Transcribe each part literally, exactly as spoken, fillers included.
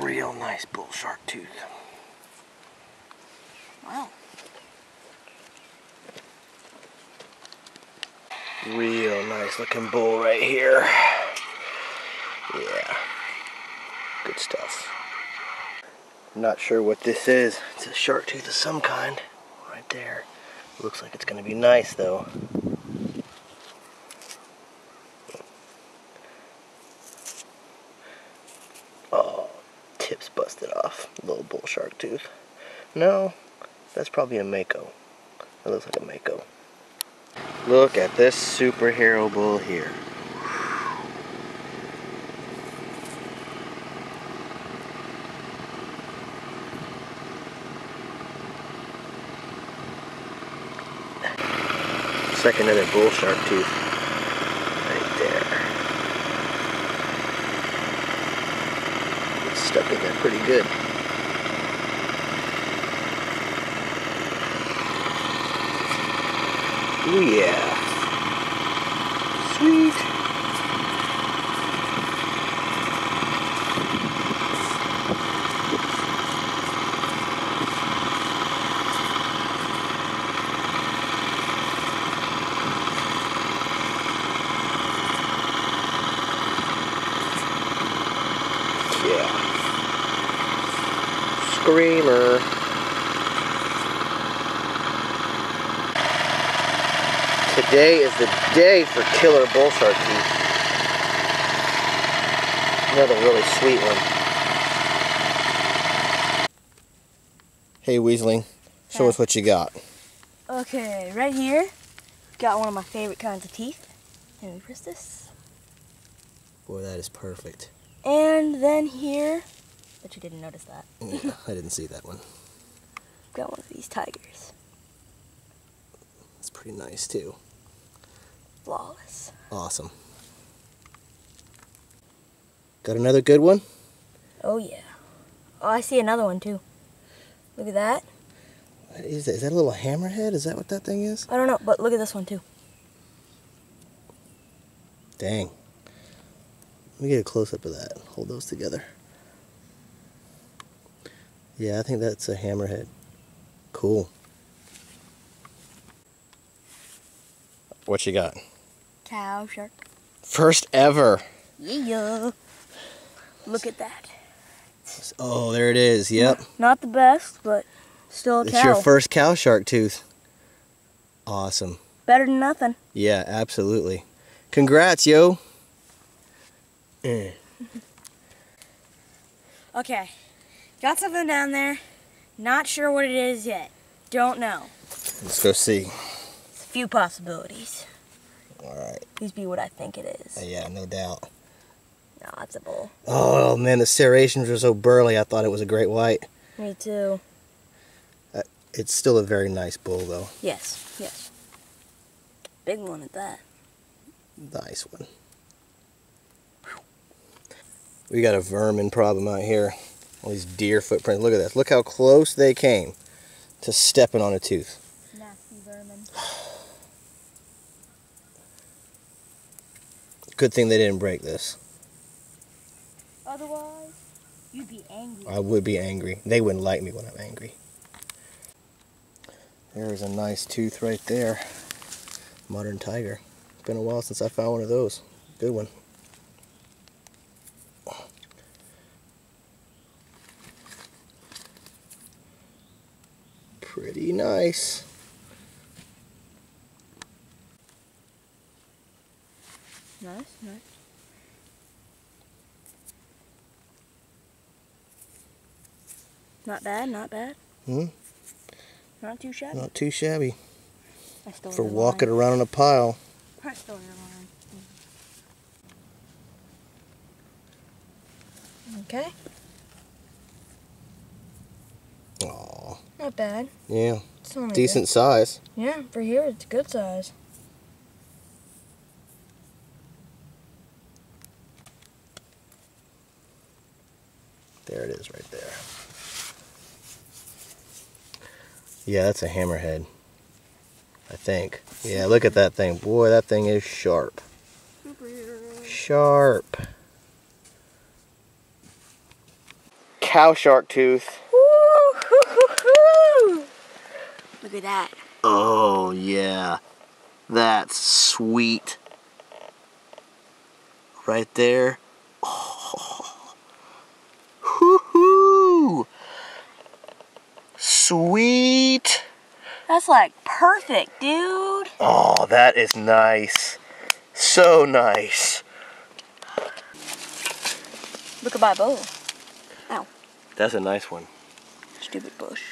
real nice bull shark tooth. Wow. Real nice looking bull right here. Yeah. Good stuff. I'm not sure what this is. It's a shark tooth of some kind. Right there. Looks like it's going to be nice though. Oh, tip's busted off. Little bull shark tooth. No, that's probably a mako. That looks like a mako. Look at this superhero bull here. Like another bull shark tooth right there. It's stuck in there pretty good. Oh yeah. Screamer. Today is the day for killer bull shark tooth. Another really sweet one. Hey Weaseling, show us what you got. Okay, right here, got one of my favorite kinds of teeth. Can we press this? Boy, that is perfect. And then here, but you didn't notice that. Yeah, I didn't see that one. Got one of these tigers. It's pretty nice too. Flawless. Awesome. Got another good one? Oh yeah. Oh, I see another one too. Look at that. What is that? Is that a little hammerhead? Is that what that thing is? I don't know, but look at this one too. Dang. Let me get a close-up of that. Hold those together. Yeah, I think that's a hammerhead. Cool. What you got? Cow shark. First ever. Yeah. Look at that. Oh, there it is. Yep. Not the best, but still a cow. It's your first cow shark tooth. Awesome. Better than nothing. Yeah, absolutely. Congrats, yo. Mm. Okay. Got something down there, not sure what it is yet, don't know. Let's go see. It's a few possibilities. Alright. Please be what I think it is. Uh, yeah, no doubt. No, it's a bull. Oh man, the serrations were so burly, I thought it was a great white. Me too. Uh, it's still a very nice bull though. Yes, yes. Big one at that. Nice one. We got a vermin problem out here. All these deer footprints. Look at this. Look how close they came to stepping on a tooth. Nasty vermin. Good thing they didn't break this. Otherwise, you'd be angry. I would be angry. They wouldn't like me when I'm angry. There's a nice tooth right there. Modern tiger. It's been a while since I found one of those. Good one. Pretty nice. Nice, nice. Not bad, not bad. Hmm? Not too shabby. Not too shabby. I stole For walking line. around on a pile. I stole your line. Mm-hmm. Okay. Aww. Not bad. Yeah. It's only decent good. size. Yeah, for here it's a good size. There it is right there. Yeah, that's a hammerhead. I think. Yeah, look at that thing. Boy, that thing is sharp. Sharp. cow shark tooth. Ooh, hoo, hoo, hoo. Look at that. Oh, yeah. That's sweet. Right there. Oh. Hoo, hoo. Sweet. That's like perfect, dude. Oh, that is nice. So nice. Look at my bow. Ow. That's a nice one. Stupid bush.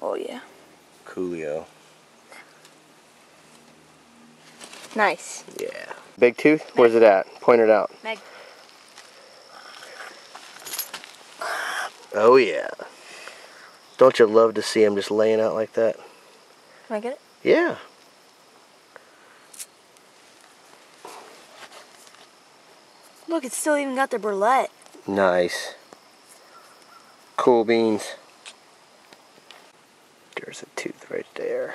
Oh, yeah. Coolio. Nice. Yeah. Big tooth? Meg. Where's it at? Point it out. Meg. Oh, yeah. Don't you love to see him just laying out like that? Can I get it? Yeah. Look, it's still even got the burlette. Nice. Cool beans. There's a tooth right there.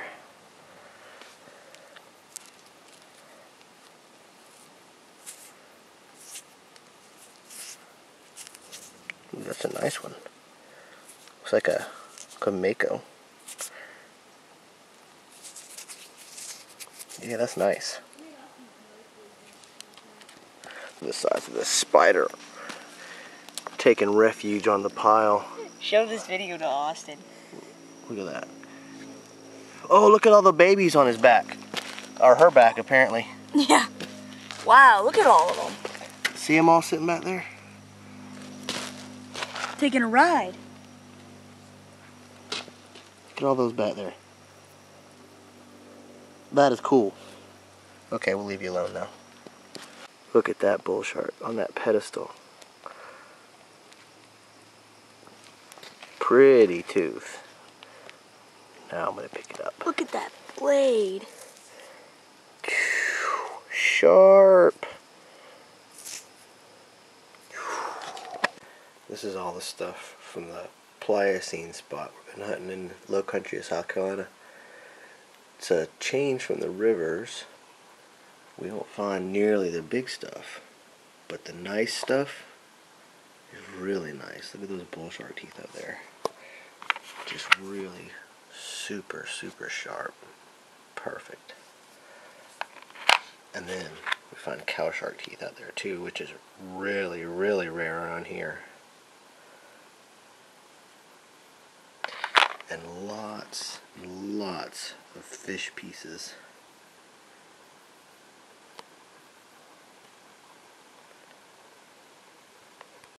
Ooh, that's a nice one. Looks like a Kamako. Yeah, that's nice. The size of this spider taking refuge on the pile. Show this video to Austin. Look at that. Oh, look at all the babies on his back. Or her back, apparently. Yeah. Wow, look at all of them. See them all sitting back there? Taking a ride. Look at all those back there. That is cool. Okay, we'll leave you alone now. Look at that bull shark on that pedestal. Pretty tooth. Now I'm going to pick it up. Look at that blade. Sharp. This is all the stuff from the Pliocene spot we've been hunting in the low country of South Carolina. It's a change from the rivers. We don't find nearly the big stuff, but the nice stuff is really nice. Look at those bull shark teeth up there. Just really super, super sharp. Perfect. And then we find cow shark teeth out there too, which is really, really rare around here. And lots and lots of fish pieces.